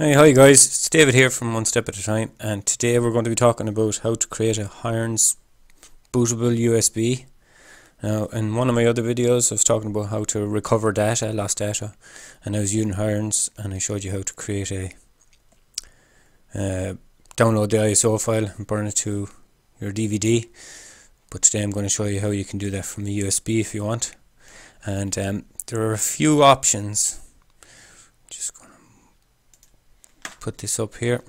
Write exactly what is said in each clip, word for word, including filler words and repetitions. Hey, hi guys, it's David here from One Step At A Time, and today we're going to be talking about how to create a Hiren's bootable U S B. Now, in one of my other videos I was talking about how to recover data, lost data, and I was using Hiren's, and I showed you how to create a uh, download the I S O file and burn it to your D V D, but today I'm going to show you how you can do that from a U S B if you want. And um, there are a few options. Just going put this up here.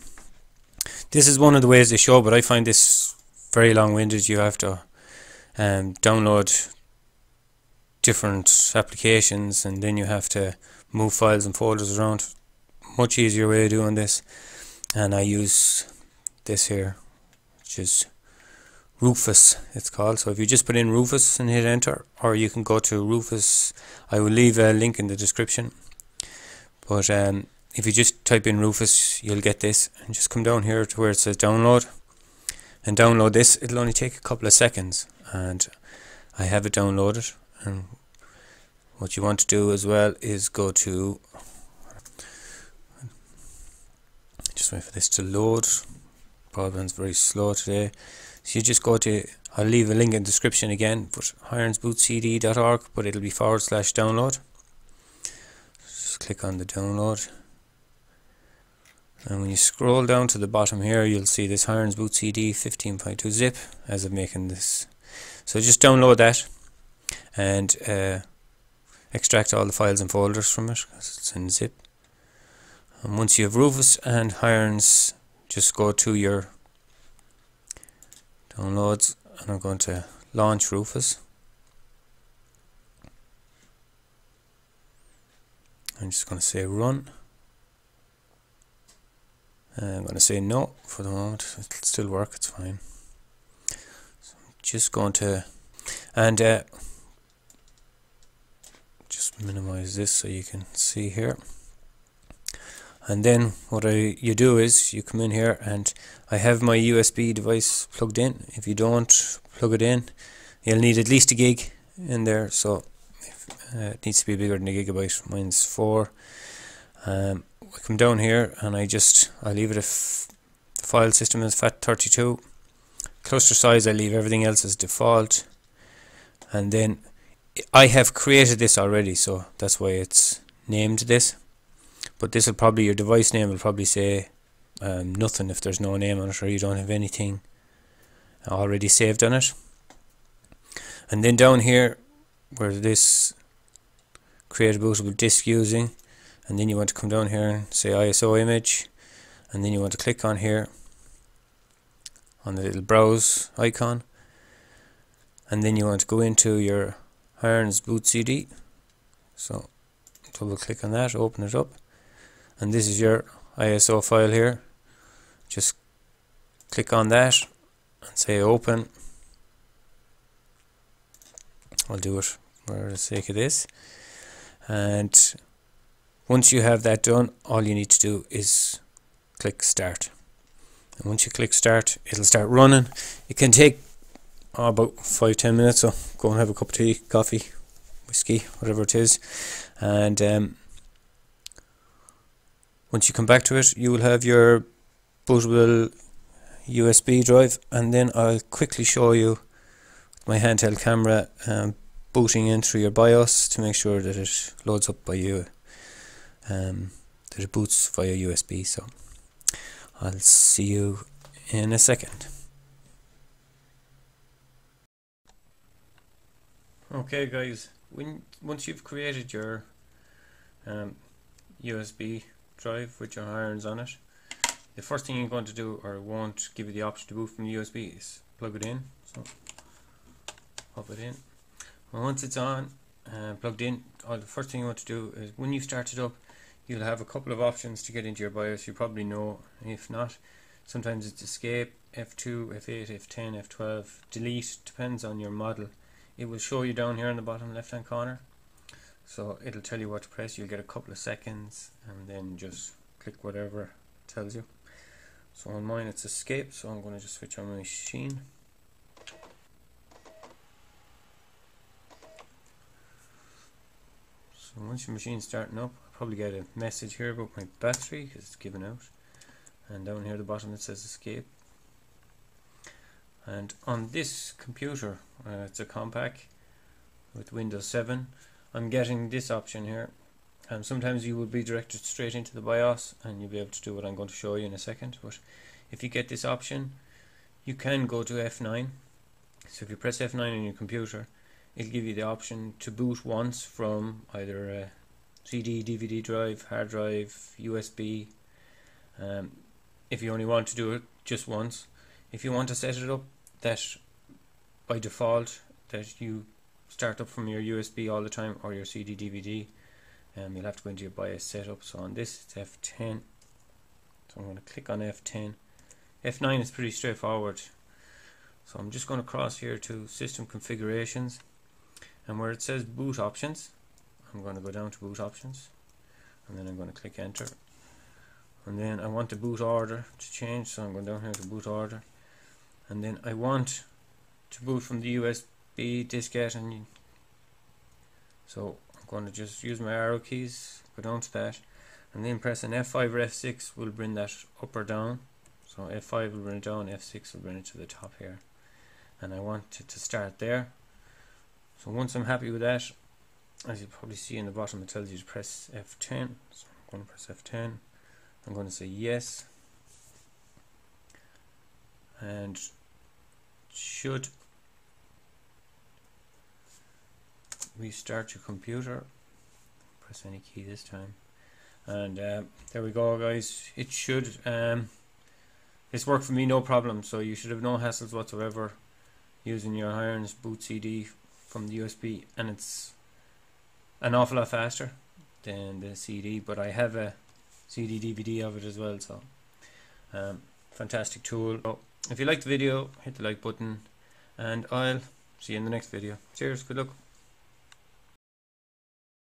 This is one of the ways they show, but I find this very long-winded. You have to um, download different applications and then you have to move files and folders around. Much easier way of doing this, and I use this here, which is Rufus it's called. So if you just put in Rufus and hit enter, or you can go to Rufus. I will leave a link in the description, but um, if you just type in Rufus you'll get this, and just come down here to where it says download and download this. It'll only take a couple of seconds, and I have it downloaded. And what you want to do as well is go to, just wait for this to load, broadband's very slow today, so you just go to, I'll leave a link in the description again, but Hiren's boot C D dot org, but it'll be forward slash download. Just click on the download, and when you scroll down to the bottom here you'll see this Hiren's Boot C D fifteen point two zip as of making this. So just download that and uh, extract all the files and folders from it, because it's in zip. And once you have Rufus and Hiren's, just go to your downloads, and I'm going to launch Rufus. I'm just going to say run. I'm going to say no for the moment, it'll still work, it's fine. So I'm just going to, and uh, just minimize this so you can see here. And then what I, you do is you come in here, and I have my U S B device plugged in. If you don't plug it in, you'll need at least a gig in there, so if, uh, it needs to be bigger than a gigabyte, mine's four. Um, I come down here and I just I leave it if the file system is FAT thirty-two. Cluster size I leave everything else as default, and then I have created this already, so that's why it's named this. But this will probably, your device name will probably say um, nothing if there's no name on it, or you don't have anything already saved on it. And then down here where this create a bootable disk using, and then you want to come down here and say I S O image, and then you want to click on here on the little browse icon, and then you want to go into your Hiren's boot C D. So double click on that, open it up, and this is your I S O file here. Just click on that and say open. I'll do it for the sake of this. And once you have that done, all you need to do is click start, and once you click start it'll start running. It can take oh, about five to ten minutes, so go and have a cup of tea, coffee, whiskey, whatever it is. And um, once you come back to it you will have your bootable U S B drive. And then I'll quickly show you with my handheld camera um, booting in through your BIOS to make sure that it loads up by you. Um, that it boots via U S B. So I'll see you in a second. Okay guys, when once you've created your um, U S B drive with your Hiren's on it, the first thing you're going to do, or won't give you the option to boot from the U S B, is plug it in. So pop it in, and once it's on uh, plugged in, all the first thing you want to do is, when you start it up, you'll have a couple of options to get into your BIOS. You probably know, if not, sometimes it's escape, F two, F eight, F ten, F twelve, delete, depends on your model. It will show you down here in the bottom left hand corner, so it'll tell you what to press. You'll get a couple of seconds and then just click whatever it tells you. So on mine it's escape, so I'm going to just switch on my machine. So once your machine's starting up, probably get a message here about my battery because it's giving out, and down here at the bottom it says escape. And on this computer, uh, it's a Compaq with Windows seven, I'm getting this option here. Um, sometimes you will be directed straight into the BIOS and you'll be able to do what I'm going to show you in a second, but if you get this option you can go to F nine. So if you press F nine on your computer, it'll give you the option to boot once from either a C D, D V D drive, hard drive, U S B. Um, if you only want to do it just once. If you want to set it up that by default that you start up from your U S B all the time or your C D, D V D, um, you'll have to go into your BIOS setup. So on this it's F ten, so I'm going to click on F ten. F nine is pretty straightforward, so I'm just going to cross here to system configurations, and where it says boot options I'm going to go down to boot options, and then I'm going to click enter. And then I want the boot order to change, so I'm going down here to boot order, and then I want to boot from the U S B diskette, and so I'm going to just use my arrow keys, go down to that, and then pressing F five or F six will bring that up or down. So F five will bring it down, F six will bring it to the top here, and I want it to start there. So once I'm happy with that, as you probably see in the bottom, it tells you to press F ten, so I'm going to press F ten. I'm going to say yes, and should restart your computer. Press any key this time, and uh, there we go, guys. It should. Um, it's worked for me, no problem. So you should have no hassles whatsoever using your Hiren's Boot C D from the U S B, and it's an awful lot faster than the C D. But I have a C D D V D of it as well, so um, fantastic tool. So if you liked the video, hit the like button, and I'll see you in the next video. Cheers, good luck.